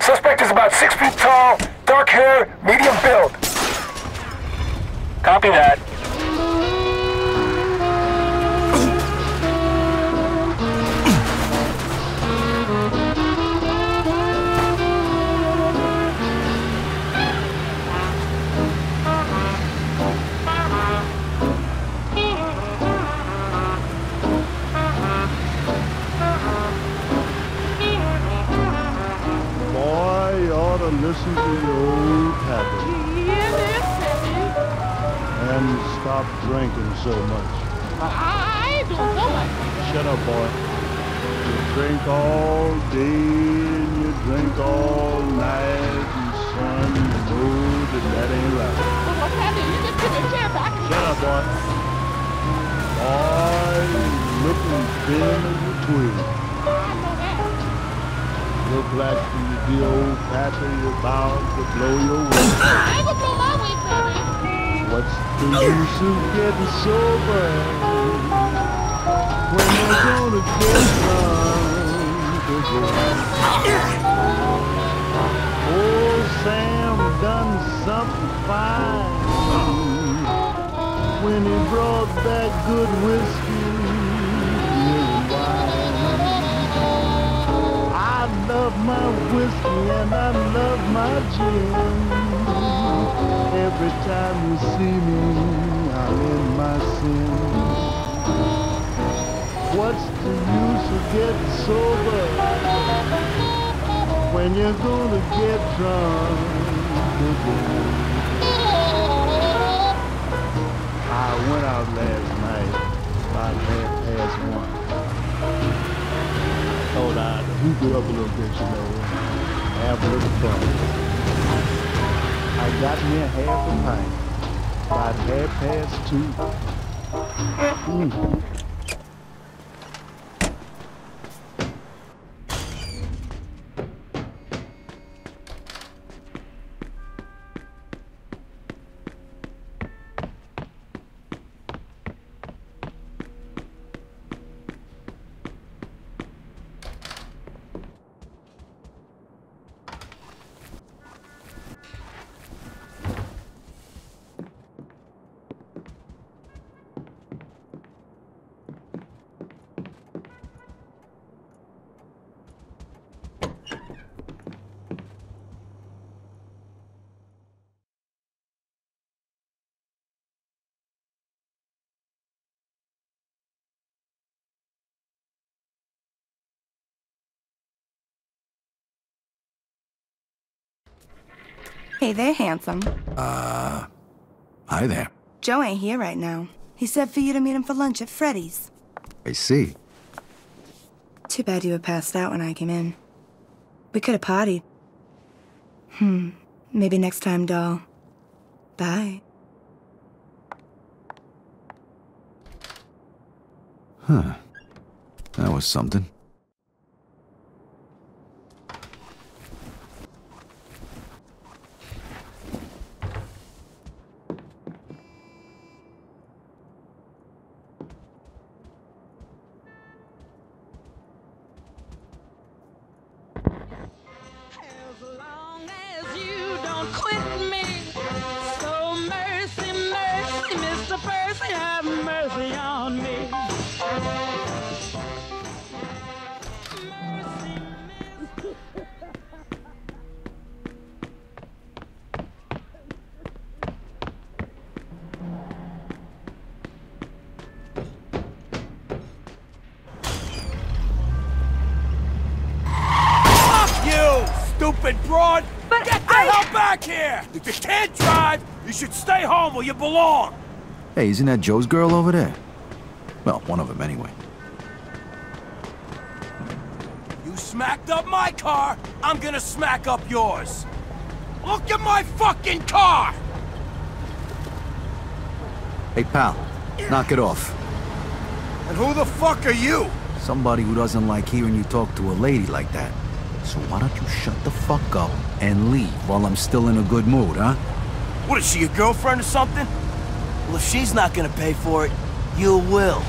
Suspect is about 6 feet tall, dark hair, medium build. Copy that. Listen to your old habit. And stop drinking so much. I don't know much. Shut up, boy. You drink all day and you drink all night, and son, you know that that ain't right. But what's happening? You just put your chair back. Shut up, boy. Boy, you're looking thin as a twig. Look like the old pappy, you're bound to blow your way. I will blow my way, baby. What's the use of getting sober when you're gonna get drunk? Old Sam done something fine when he brought back good whiskey. I love my whiskey and I love my gin. Every time you see me, I'm in my sin. What's the use of getting sober when you're gonna get drunk again? I went out last night about 1:30. Hold on, you grew up a little bit, you know, have a little fun. I got me a half a pint, about 2:30. Hey there, handsome. Hi there. Joe ain't here right now. He said for you to meet him for lunch at Freddy's. I see. Too bad you were passed out when I came in. We could have partied. Maybe next time, doll. Bye. Huh. That was something. stupid broad! But get the hell back here! If you can't drive, you should stay home where you belong! Hey, isn't that Joe's girl over there? Well, one of them anyway. You smacked up my car, I'm gonna smack up yours! Look at my fucking car! Hey, pal, knock it off. And who the fuck are you? Somebody who doesn't like hearing you talk to a lady like that. So why don't you shut the fuck up and leave while I'm still in a good mood, huh? What, is she your girlfriend or something? Well, if she's not gonna pay for it, you will.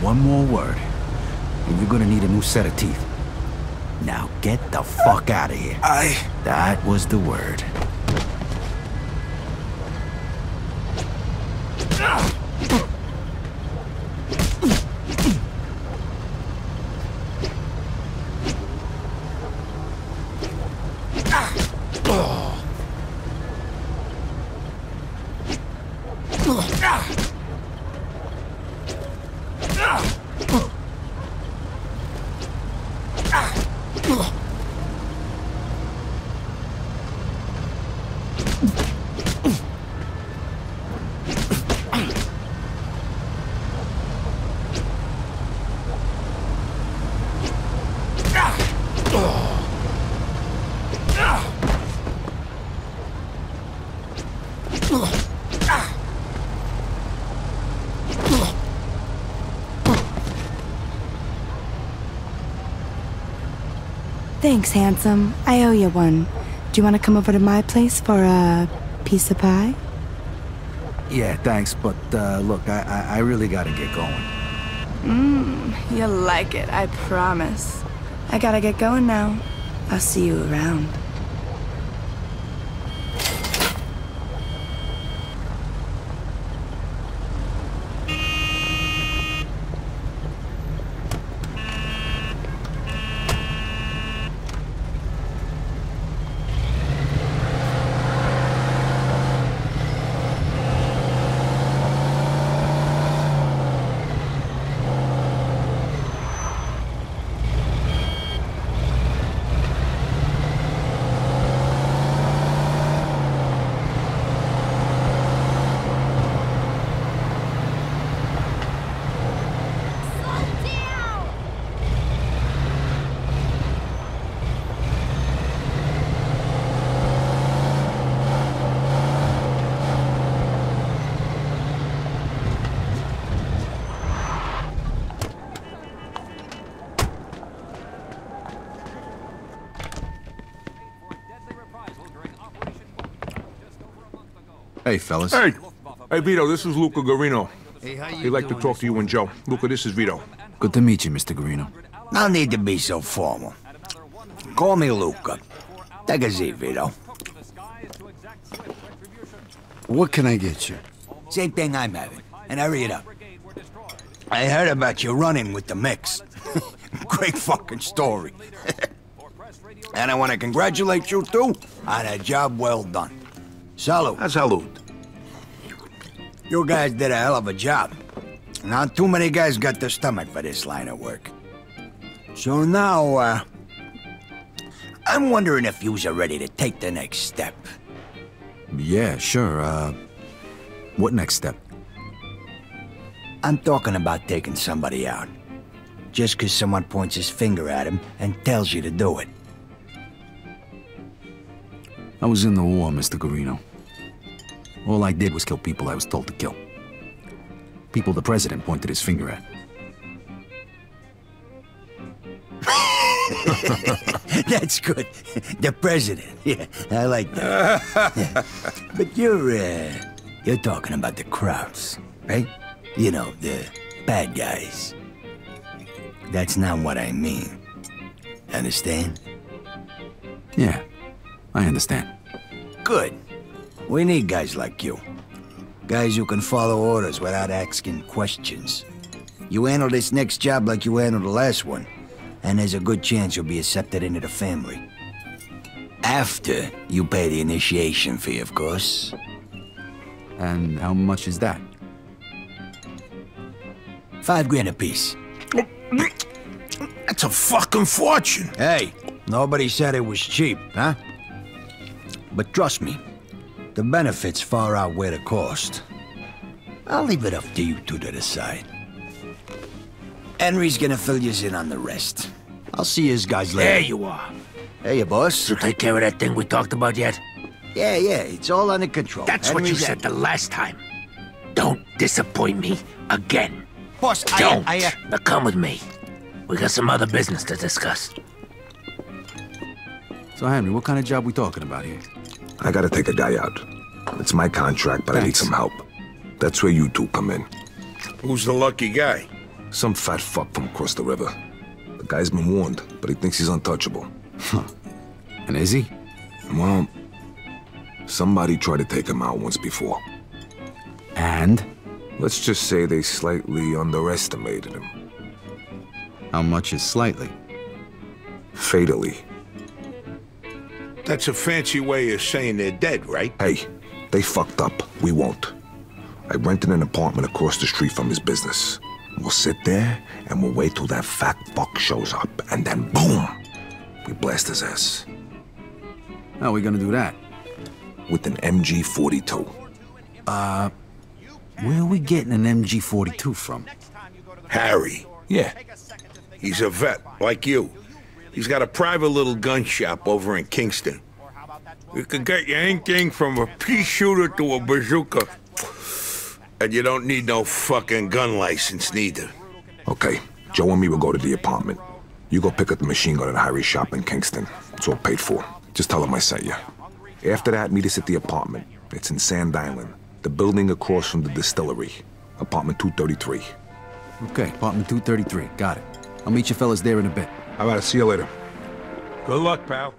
One more word, and you're gonna need a new set of teeth. Now get the fuck out of here. That was the word. Thanks, handsome. I owe you one. Do you want to come over to my place for a piece of pie? Yeah, thanks, but look, I really gotta get going. Mmm, you'll like it, I promise. I gotta get going now. I'll see you around. Hey, fellas. Hey! Hey, Vito, this is Luca Garino. Hey, how you doing? To talk to you and Joe. Luca, this is Vito. Good to meet you, Mr. Garino. No need to be so formal. Call me Luca. Take a seat, Vito. What can I get you? Same thing I'm having. And hurry it up. I heard about you running with the mix. Great fucking story. And I want to congratulate you, too, on a job well done. Salud. A salud. You guys did a hell of a job. Not too many guys got the stomach for this line of work. So now, I'm wondering if yous are ready to take the next step. Yeah, sure. What next step? I'm talking about taking somebody out. Just because someone points his finger at him and tells you to do it. I was in the war, Mr. Garino. All I did was kill people I was told to kill. People the president pointed his finger at. That's good. The president. Yeah, I like that. Yeah. But you're talking about the crowds, right? You know, the bad guys. That's not what I mean. Understand? Yeah. I understand. Good. We need guys like you. Guys who can follow orders without asking questions. You handle this next job like you handled the last one, and there's a good chance you'll be accepted into the family. After you pay the initiation fee, of course. And how much is that? 5 grand apiece. That's a fucking fortune! Hey, nobody said it was cheap, huh? But trust me, the benefits far outweigh the cost. I'll leave it up to you two to decide. Henry's gonna fill you in on the rest. I'll see you guys later. There you are. Hey, boss. You take care of that thing we talked about yet? Yeah, it's all under control. That's Henry's what you said the last time. Don't disappoint me again. Boss, don't. Now come with me. We got some other business to discuss. So, Henry, what kind of job we talking about here? I gotta take a guy out. It's my contract, but thanks. I need some help. That's where you two come in. Who's the lucky guy? Some fat fuck from across the river. The guy's been warned, but he thinks he's untouchable. Huh. And is he? Well, somebody tried to take him out once before. And? Let's just say they slightly underestimated him. How much is slightly? Fatally. That's a fancy way of saying they're dead, right? Hey, they fucked up. We won't. I rented an apartment across the street from his business. We'll sit there, and we'll wait till that fat fuck shows up, and then boom! We blast his ass. How are we gonna do that? With an MG 42. Where are we getting an MG 42 from? Harry. Yeah. He's a vet, like you. He's got a private little gun shop over in Kingston. You can get you anything from a pea shooter to a bazooka. And you don't need no fucking gun license, neither. Okay, Joe and me will go to the apartment. You go pick up the machine gun at Harry's shop in Kingston. It's all paid for. Just tell him I sent you. After that, meet us at the apartment. It's in Sand Island, the building across from the distillery. Apartment 233. Okay, apartment 233. Got it. I'll meet you fellas there in a bit. All right, I'll see you later. Good luck, pal.